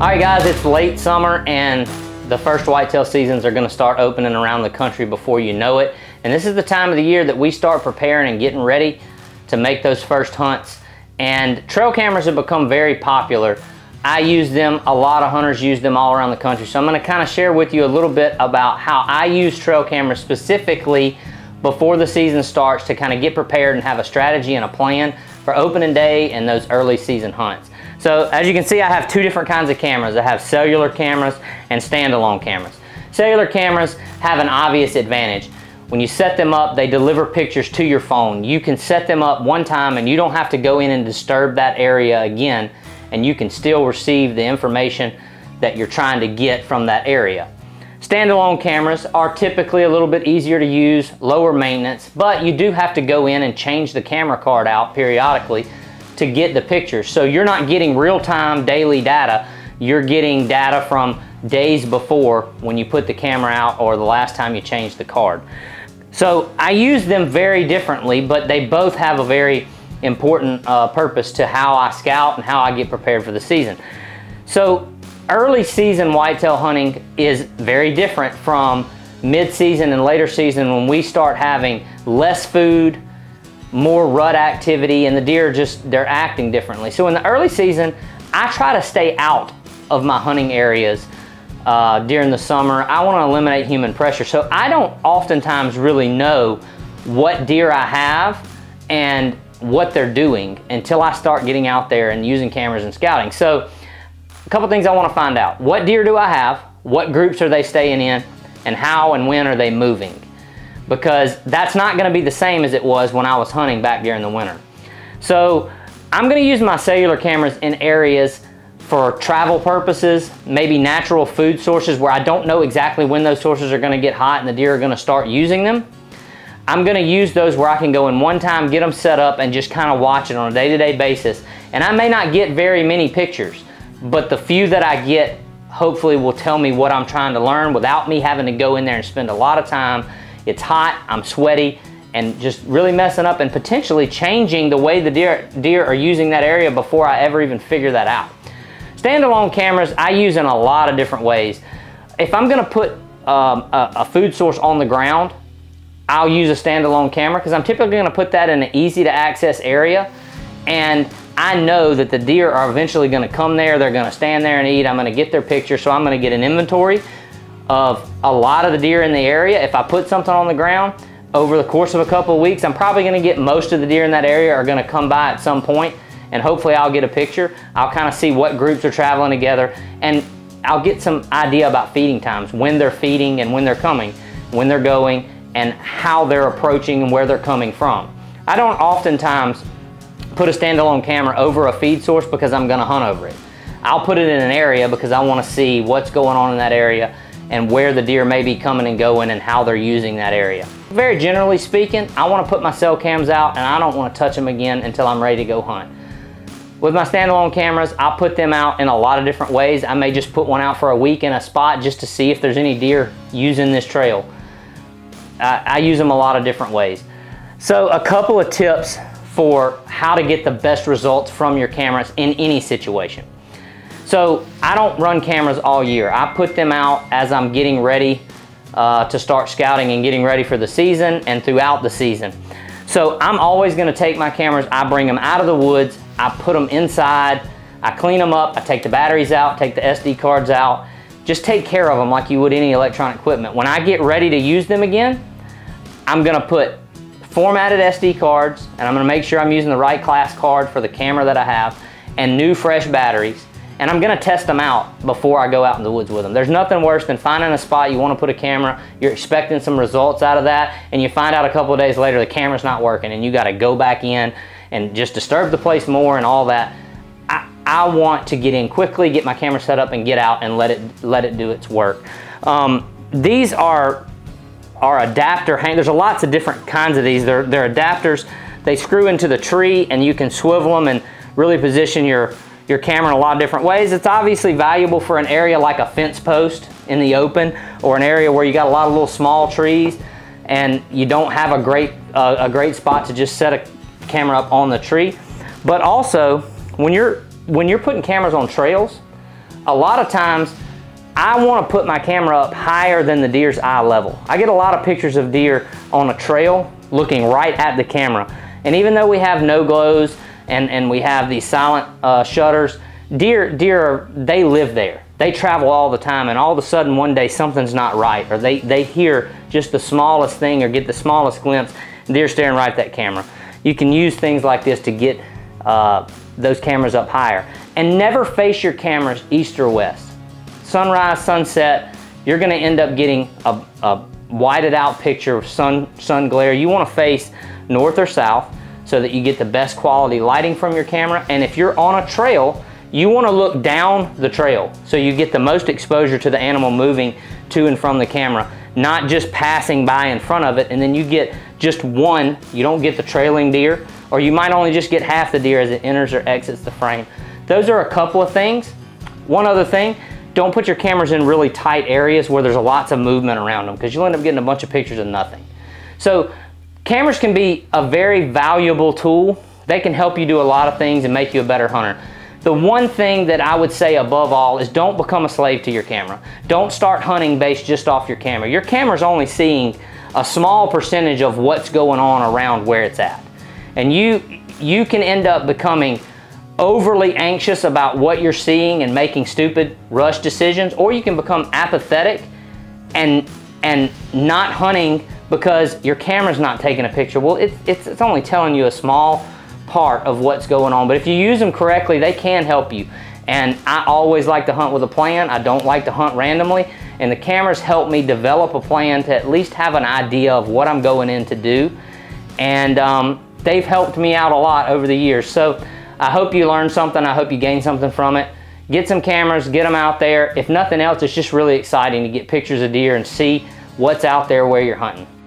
All right guys, it's late summer and the first whitetail seasons are gonna start opening around the country before you know it. And this is the time of the year that we start preparing and getting ready to make those first hunts. And trail cameras have become very popular. I use them, a lot of hunters use them all around the country. So I'm gonna kind of share with you a little bit about how I use trail cameras specifically before the season starts to kind of get prepared and have a strategy and a plan for opening day and those early season hunts. So as you can see, I have two different kinds of cameras. I have cellular cameras and standalone cameras. Cellular cameras have an obvious advantage. When you set them up, they deliver pictures to your phone. You can set them up one time and you don't have to go in and disturb that area again, and you can still receive the information that you're trying to get from that area. Standalone cameras are typically a little bit easier to use, lower maintenance, but you do have to go in and change the camera card out periodically to get the pictures. So you're not getting real-time daily data, you're getting data from days before when you put the camera out or the last time you changed the card. So I use them very differently, but they both have a very important purpose to how I scout and how I get prepared for the season. So early season whitetail hunting is very different from mid-season and later season when we start having less food, more rut activity, and the deer just, they're acting differently. So in the early season, I try to stay out of my hunting areas during the summer. I want to eliminate human pressure. So I don't oftentimes really know what deer I have and what they're doing until I start getting out there and using cameras and scouting. So a couple things I want to find out. What deer do I have? What groups are they staying in? And how and when are they moving? Because that's not going to be the same as it was when I was hunting back during the winter. So I'm going to use my cellular cameras in areas for travel purposes, maybe natural food sources where I don't know exactly when those sources are going to get hot and the deer are going to start using them. I'm going to use those where I can go in one time, get them set up, and just kind of watch it on a day-to-day basis. And I may not get very many pictures, but the few that I get hopefully will tell me what I'm trying to learn without me having to go in there and spend a lot of time. It's hot, I'm sweaty, and just really messing up and potentially changing the way the deer are using that area before I ever even figure that out. Standalone cameras I use in a lot of different ways. If I'm gonna put a food source on the ground, I'll use a standalone camera because I'm typically gonna put that in an easy to access area, and I know that the deer are eventually gonna come there, they're gonna stand there and eat, I'm gonna get their picture, so I'm gonna get an inventory of a lot of the deer in the area. If I put something on the ground, over the course of a couple of weeks, I'm probably gonna get most of the deer in that area are gonna come by at some point, and hopefully I'll get a picture. I'll kind of see what groups are traveling together, and I'll get some idea about feeding times, when they're feeding and when they're coming, when they're going, and how they're approaching and where they're coming from. I don't oftentimes put a standalone camera over a feed source because I'm gonna hunt over it. I'll put it in an area because I wanna see what's going on in that area and where the deer may be coming and going and how they're using that area. Very generally speaking, I wanna put my cell cams out and I don't wanna touch them again until I'm ready to go hunt. With my standalone cameras, I'll put them out in a lot of different ways. I may just put one out for a week in a spot just to see if there's any deer using this trail. I use them a lot of different ways. So a couple of tips for how to get the best results from your cameras in any situation. So I don't run cameras all year. I put them out as I'm getting ready to start scouting and getting ready for the season and throughout the season. So I'm always gonna take my cameras, I bring them out of the woods, I put them inside, I clean them up, I take the batteries out, take the SD cards out, just take care of them like you would any electronic equipment. When I get ready to use them again, I'm gonna put formatted SD cards, and I'm gonna make sure I'm using the right class card for the camera that I have, and new fresh batteries, and I'm gonna test them out before I go out in the woods with them. There's nothing worse than finding a spot you wanna put a camera, you're expecting some results out of that, and you find out a couple of days later the camera's not working and you gotta go back in and just disturb the place more and all that. I want to get in quickly, get my camera set up and get out and let it do its work. These are adapter hang. There's lots of different kinds of these. They're adapters. They screw into the tree and you can swivel them and really position your camera in a lot of different ways. It's obviously valuable for an area like a fence post in the open or an area where you got a lot of little small trees and you don't have a great spot to just set a camera up on the tree. But also when you're putting cameras on trails, a lot of times I want to put my camera up higher than the deer's eye level. I get a lot of pictures of deer on a trail looking right at the camera. And even though we have no glows and we have these silent shutters, deer, they live there. They travel all the time, and all of a sudden one day something's not right, or they hear just the smallest thing or get the smallest glimpse, and they're staring right at that camera. You can use things like this to get those cameras up higher. And never face your cameras east or west. Sunrise, sunset, you're gonna end up getting a whited out picture of sun glare. You wanna face north or south so that you get the best quality lighting from your camera. And if you're on a trail, you want to look down the trail so you get the most exposure to the animal moving to and from the camera, not just passing by in front of it, and then you get just one. You don't get the trailing deer, or you might only just get half the deer as it enters or exits the frame. Those are a couple of things. One other thing, don't put your cameras in really tight areas where there's lots of movement around them, because you'll end up getting a bunch of pictures of nothing. So cameras can be a very valuable tool. They can help you do a lot of things and make you a better hunter. The one thing that I would say above all is don't become a slave to your camera. Don't start hunting based just off your camera. Your camera's only seeing a small percentage of what's going on around where it's at. And you can end up becoming overly anxious about what you're seeing and making stupid rush decisions, or you can become apathetic and not hunting because your camera's not taking a picture. Well, it's only telling you a small part of what's going on, but if you use them correctly, they can help you. And I always like to hunt with a plan. I don't like to hunt randomly, and the cameras help me develop a plan to at least have an idea of what I'm going in to do. And they've helped me out a lot over the years. So I hope you learned something. I hope you gained something from it. Get some cameras, get them out there. If nothing else, it's just really exciting to get pictures of deer and see what's out there where you're hunting.